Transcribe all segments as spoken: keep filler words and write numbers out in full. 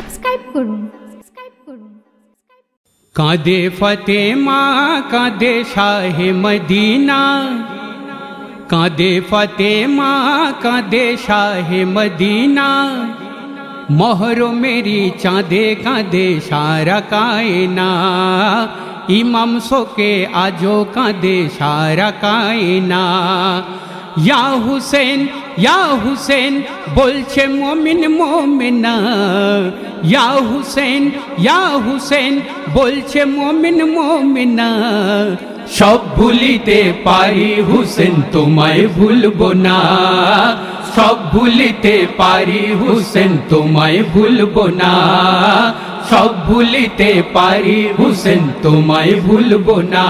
Subscribe করুন। কাঁদে ফাতেমা কাঁদে শাহে মদিনা, কাঁদে ফাতেমা কাঁদে শাহে মদিনা, মোহরো মেরি চাঁদে কাঁদে সারা কায়না, ইমাম শোকে আজো কাঁদে সারা কায়না। या हुसैन या हुसैन बोलछे मोमिन मोमिना, या हुसैन या हुसैन बोलछे मोमिन मोमिना, सब भूलिते पारी हुसैन तुम्हारे भूलबो ना, सब भूलिते पारी हुसैन तुम्हारे भूलबो ना, सब भूलिते पारी हुसैन तुम्हारे भूलबो ना।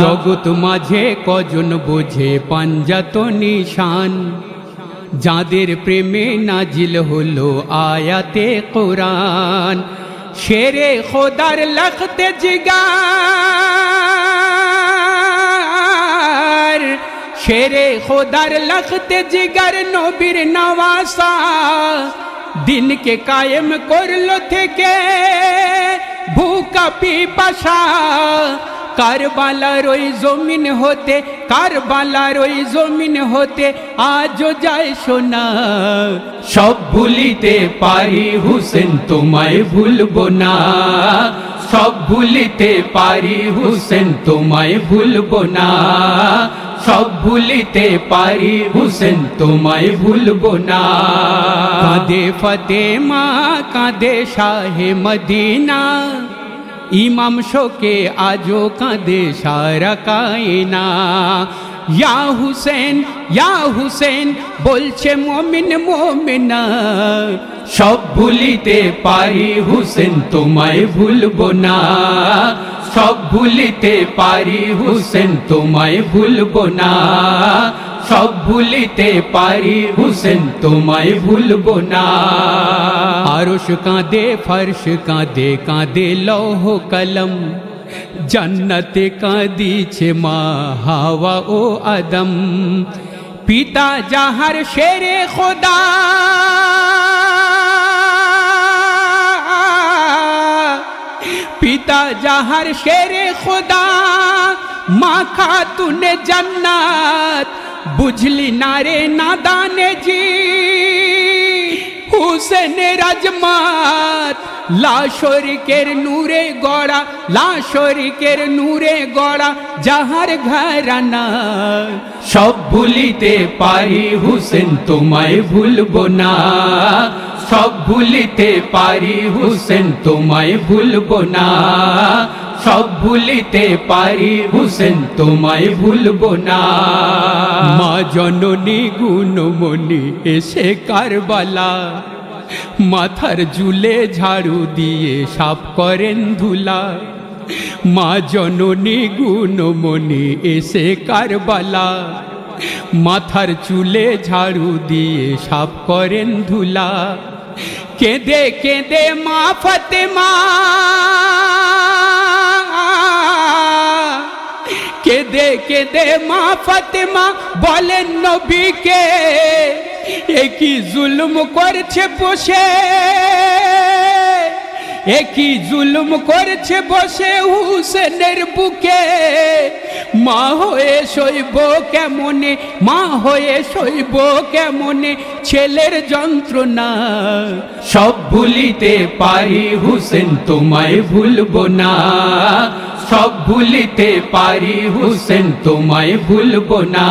जगत माझे कजन बोझे पंजात निशान, जादेर प्रेमे नाजिल होलो आयाते कुरान, शेरे खुदार लखते जिगार, शेरे खुदार लखते जिगार नबीर नवासा, दिन के कायम करलो थे के भूखा पिपासा, कारबाला रोई जमीन होते, कारबाला रोई जमीन होते आजो जाए सोना। सब भूलिते पारी हुसैन तुम्हारे भूलबो ना, सब भूलिते पारी हुसैन तुम्हारे भूलबो ना, सब भूलिते पारी हुसैन तुम्हारे भूलबो ना। कांदे फातेमा कांदे शाहे मदीना, इमाम शोके आजो कांदे सारा कायना। या हुसैन या हुसैन बोलछे मोमिन मोमिना, सब भूलिते पारी हुसैन तुम्हारे भूलबो ना, सब भूलिते पारी हुसैन तुम्हारे भूलबो ना, सब भूलिते पारी हुसैन तुम्हारे भूलबो ना। आरुश कांदे फर्श कांदे कांदे लौह कलम, जन्नते कांदी छे माँ हवा ओ आदम, पिता जहर शेरे खुदा, पिता जहर शेरे खुदा, माँ खातून जन्नत, बुझली नारे नादान जी हुसैन रजमत, लाशोरिकेर नूरे गौड़ा, लाशोरिकेर नूरे गौड़ा जहर घराना। सब भूलिते पारी हुसैन तुम्हारे भूलबो ना, सब भूलिते पारी हुसैन तुम्हारे भूलबो ना, सब भूलिते पारी हुसैन तुम्हारे भूलबो ना। माँ जननी गुणमणि एसे कारबाला, माथार झुले झाड़ू दिए साफ करें धुला, माँ जननी गुणमणि एसे कारबाला, माथार चूले झाड़ू दिए साफ करें धुला। केंदे केंदे माँ फतेमा, केंदे केंदे माँ फतेमा बोलें नबी के एकी जुल्म करछे पोषे, एकी जुल्म करछे बसे हुसैनेर बुके, मा होए शोइब केमने, मा होए शोइब केमने छेलेर जंत्रणा। सब भूलिते पारी हुसैन तुम्हारे भूलबो ना, सब भूलिते पारी हुसैन तुम्हारे भूलबो ना,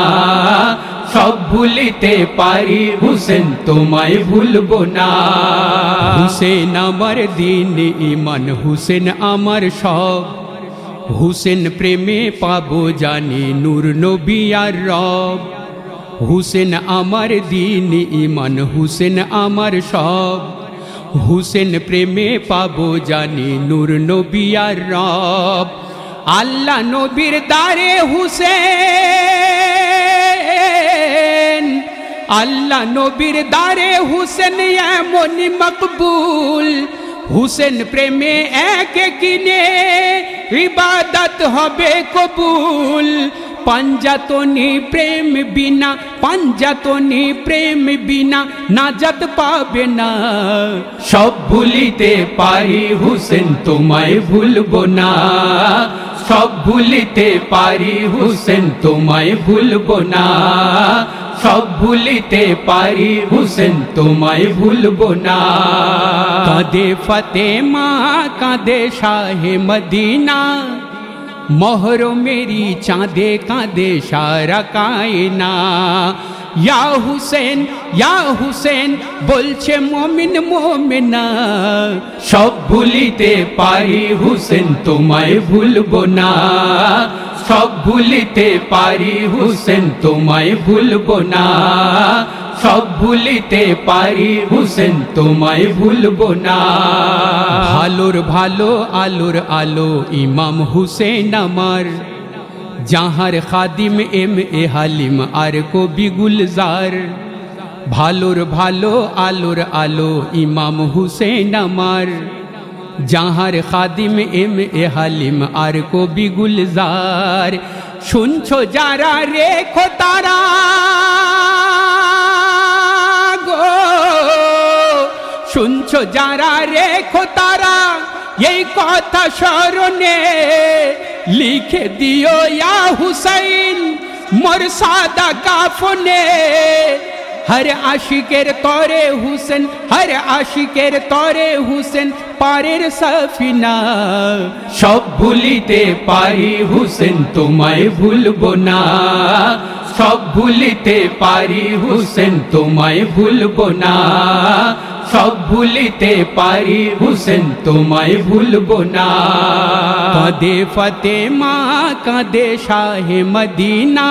सब भूलिते पारी हुसैन तुम्हारे भूलबो ना। हुसैन आमार दीन ईमान हुसैन आमार सब, हुसैन प्रेमे पाबो जानी नूर नबी आर रब, हुसैन आमार दीन ईमान हुसैन आमार सब, हुसैन प्रेमे पाबो जानी नूर नबी आर रब। আল্লাহ নবীর দারে হুসেন, আল্লাহ নবীর দারে হুসেন এমন মকবুল, হুসেন প্রেমে এক কিনে ইবাদত হবে কবুল। पांजतोनी प्रेम बिना पांजतोनी प्रेम बिना नाजत पाबे ना सब भूलिते पारी हुसैन तुम्हाय भूलबो ना सब भूलिते पारी हुसैन तुम्हाय भूलबो ना सब भूलिते पारी हुसैन तुम्हाय भूलबो ना कांदे फतेमा कांदे शाहे मदीना मोहरो मेरी चांदे कांदे सारा कायना या हुसैन या हुसैन बोलछे मोमिन मोमिना सब भूलिते पारी हुसैन तुम्हाय भूलबो ना सब भूलिते पारी हुसैन तुम्हाय भूलबो ना सब भूलिते पारी हुसैन तुम्हाय भूलबो ना भालोर भालो आलोर आलो इमाम हुसैन आमार जाहार खादिम एम ए हालिम आर को भी गुलजार भालोर भालो आलोर आलो इमाम हुसैन आमार जाहार खादिम एम ए हालिम आर को भी गुलजार सुनछो जारा रेखो तारा गो सुनछो जारा रेखो तारा यही कथा शरणे लिखे दियो या हुसैन मोर सादा काफने हर आशिकेर तोरे हुसैन हर आशिकेर तोरे हुसैन पारेर सफिना सब भूलिते पारी हुसैन तुम्हाय भूलबो ना सब भूलिते पारी हुसैन तुम्हाय भूलबो ना सब भूलिते पारी हुसैन तुम्हाय भूलबो ना कांदे फतेमा कांदे शाहे मदीना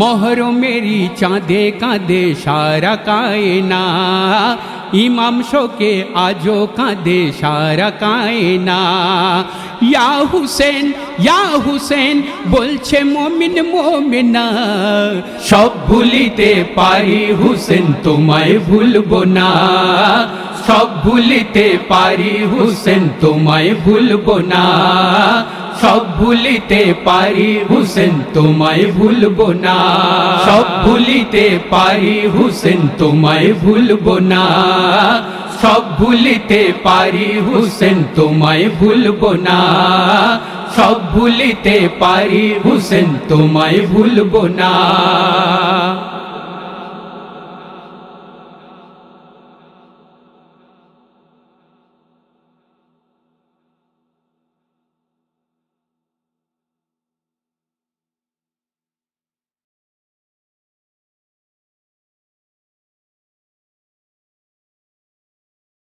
मोहरो मेरी चांदे कांदे सारा कायना इमाम शो के आजो कांदे सारा कायना या हुसैन या हुसैन बोलछे मोमिन मोमिना सब भूलिते पारी हुसैन तुम्हाय भूलबो ना सब भूलिते पारी हुसैन तुम्हाय भूलबो ना सब भूलिते पारी हुसैन तुम्हाय भूलबो ना सब भूलिते पारी हुसैन तुम्हाय भूलबो ना सब भूलिते पारी हुसैन तुम्हाय भूलबो ना सब भूलिते पारी हुसैन तुम्हाय भूलबो ना।